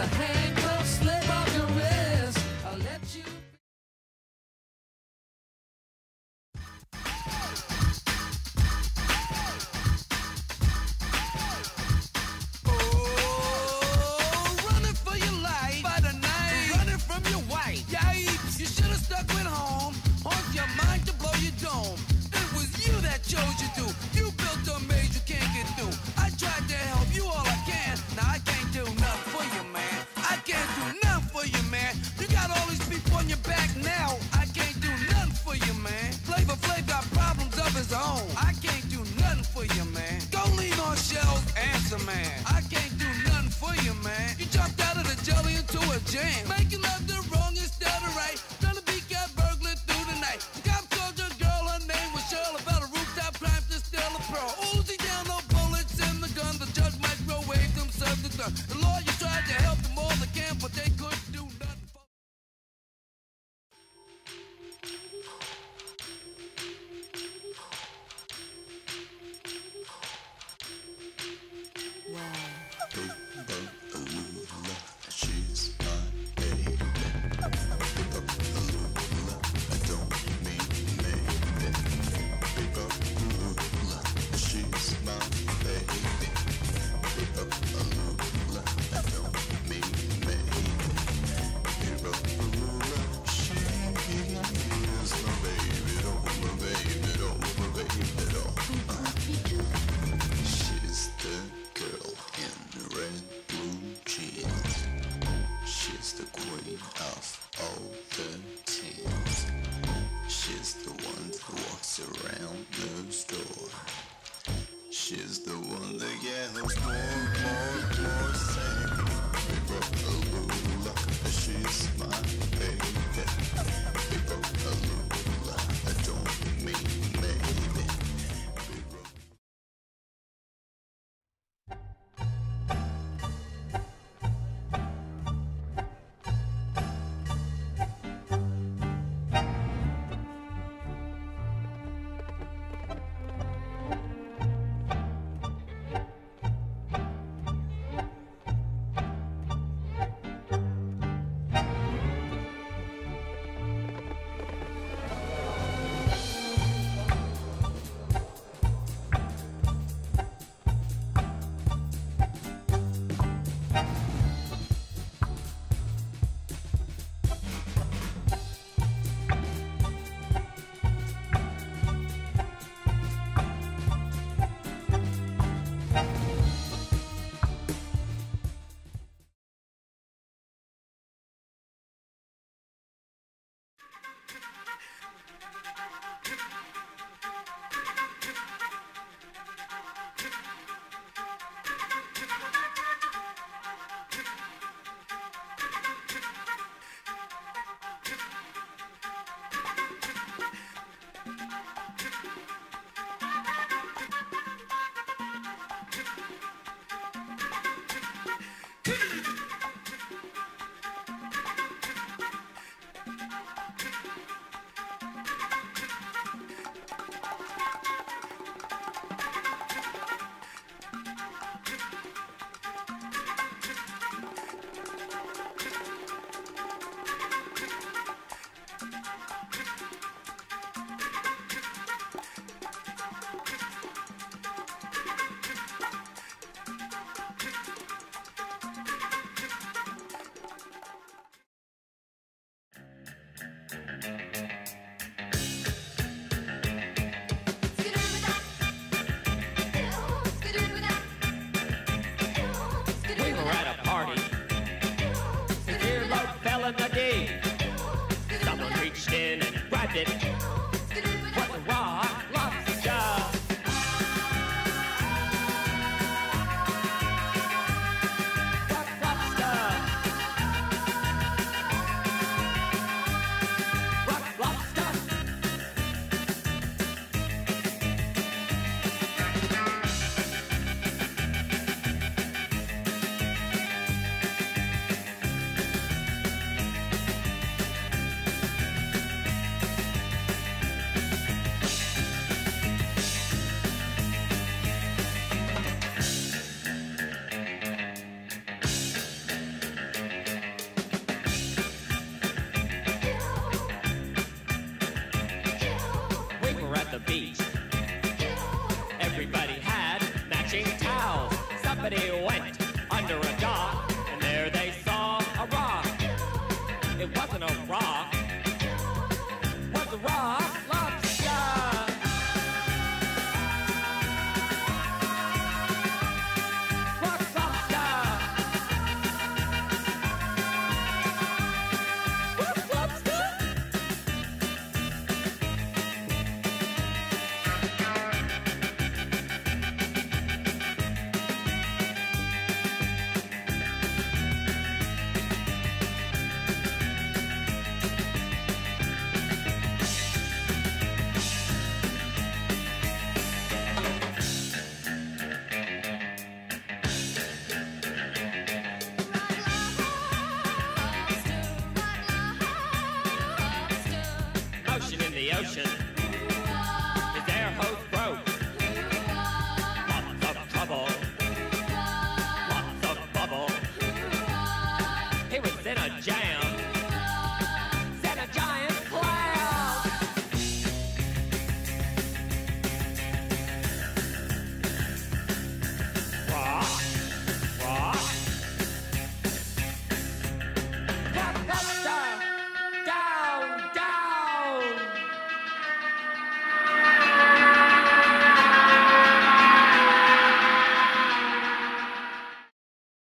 the handcuffs slip off your wrist. I'll let you... Oh, running for your life by the night, running from your wife. Yikes, you should have stuck with home. On your mind to blow your dome. It was you that chose you to. You built a maze you can't get through. I tried to help you all I can. Now I can't do nothing for you, man. I can't do nothing for you, man. You got all these people on your back now. I can't do nothing for you, man. Flavor Flav got problems of his own. I can't do nothing for you, man. Go lean on Shell's answer, man. I can't do nothing for you, man. You jumped out of the jelly into a jam. Making up the wrong instead of right. Gonna be got burglar through the night. You got told your girl her name was Shell about a rooftop climb to steal a pearl. Uzi down no bullets in the gun. The judge microwaved themselves to done. The lawyer tried to help them all again, but they couldn't do nothing. Around the store, she's the one that yells more safe. Big-o-a-lula, she's my baby. Big-o-a-lula, I don't mean maybe. wasn't a rock, was a rock lobster. Rock lobster. Rock the ocean, is their hose broke? Lots of trouble, lots of bubble. He was in a jam.